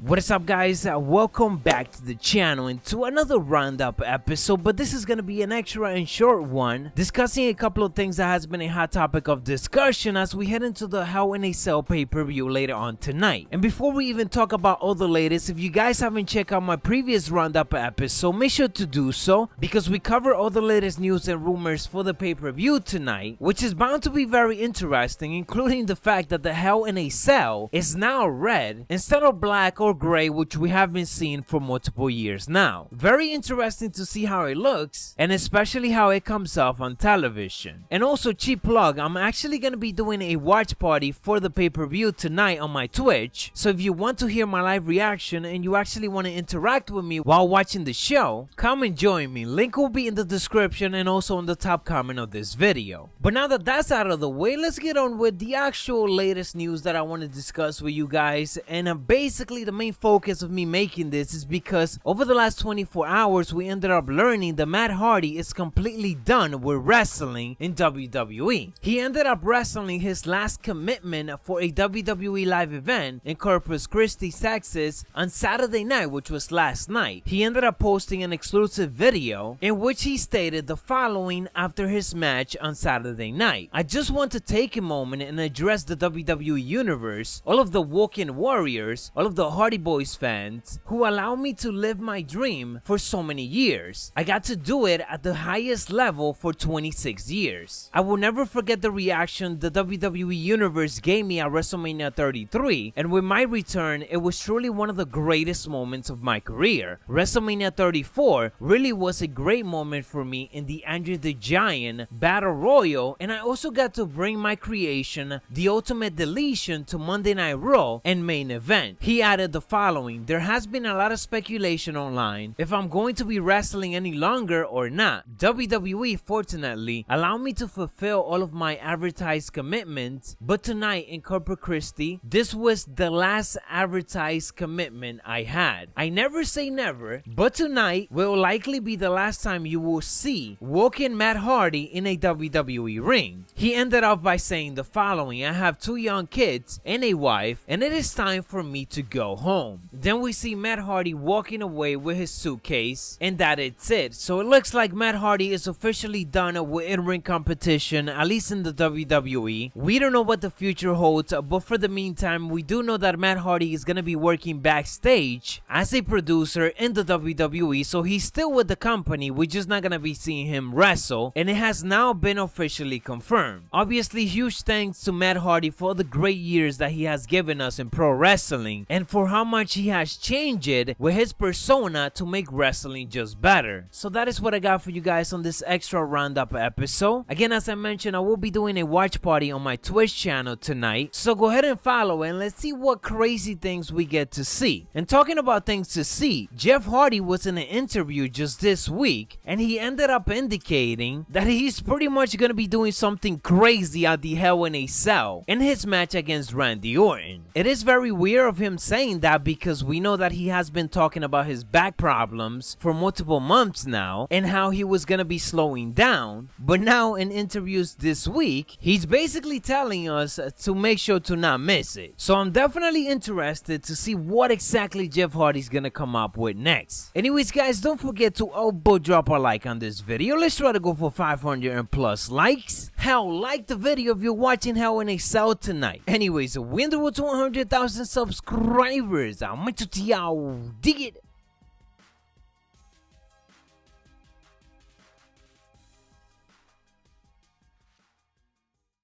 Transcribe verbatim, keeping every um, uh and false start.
What is up, guys? Uh, welcome back to the channel and to another roundup episode, but this is gonna be an extra and short one, discussing a couple of things that has been a hot topic of discussion as we head into the Hell in a Cell pay-per-view later on tonight. And before we even talk about all the latest, if you guys haven't checked out my previous roundup episode, make sure to do so, because we cover all the latest news and rumors for the pay-per-view tonight, which is bound to be very interesting, including the fact that the Hell in a Cell is now red instead of black or gray, which we have been seeing for multiple years now. Very interesting to see how it looks and especially how it comes off on television. And also, cheap plug, I'm actually gonna be doing a watch party for the pay-per-view tonight on my Twitch, so if you want to hear my live reaction and you actually want to interact with me while watching the show, come and join me. Link will be in the description and also on the top comment of this video. But now that that's out of the way, let's get on with the actual latest news that I want to discuss with you guys. And uh, basically the main focus of me making this is because over the last twenty-four hours we ended up learning that Matt Hardy is completely done with wrestling in W W E. He ended up wrestling his last commitment for a W W E live event in Corpus Christi, Texas on Saturday night, which was last night. He ended up posting an exclusive video in which he stated the following after his match on Saturday night. I just want to take a moment and address the W W E universe, all of the walking warriors, all of the Hardy Boys fans who allowed me to live my dream for so many years. I got to do it at the highest level for twenty-six years. I will never forget the reaction the W W E universe gave me at WrestleMania thirty-three, and with my return it was truly one of the greatest moments of my career. WrestleMania thirty-four really was a great moment for me in the Andrew the Giant Battle Royal, and I also got to bring my creation, The Ultimate Deletion, to Monday Night Raw and Main Event. He added the following: there has been a lot of speculation online if I'm going to be wrestling any longer or not. W W E fortunately allowed me to fulfill all of my advertised commitments, but tonight in Corpus Christi this was the last advertised commitment I had. I never say never, but tonight will likely be the last time you will see Woken Matt Hardy in a W W E ring. He ended off by saying the following: I have two young kids and a wife, and it is time for me to go home. Then we see Matt Hardy walking away with his suitcase, and that it's it. So it looks like Matt Hardy is officially done with in-ring competition, at least in the W W E. We don't know what the future holds, but for the meantime, we do know that Matt Hardy is gonna be working backstage as a producer in the W W E, so he's still with the company. We're just not gonna be seeing him wrestle, and it has now been officially confirmed. Obviously, huge thanks to Matt Hardy for the great years that he has given us in pro wrestling, and for how much he has changed it with his persona to make wrestling just better. So that is what I got for you guys on this extra roundup episode. Again, as I mentioned, I will be doing a watch party on my Twitch channel tonight, so go ahead and follow and let's see what crazy things we get to see. And talking about things to see, Jeff Hardy was in an interview just this week and he ended up indicating that he's pretty much gonna be doing something crazy at the Hell in a Cell in his match against Randy Orton. It is very weird of him saying that, because we know that he has been talking about his back problems for multiple months now and how he was gonna be slowing down, but now in interviews this week he's basically telling us to make sure to not miss it. So I'm definitely interested to see what exactly Jeff Hardy's gonna come up with next. Anyways guys, don't forget to oh boy drop a like on this video. Let's try to go for five hundred and plus likes. Hell, like the video if you're watching Hell in a Cell tonight. Anyways, we're on the road to one hundred thousand subscribers. I'm meant to tell you, dig it.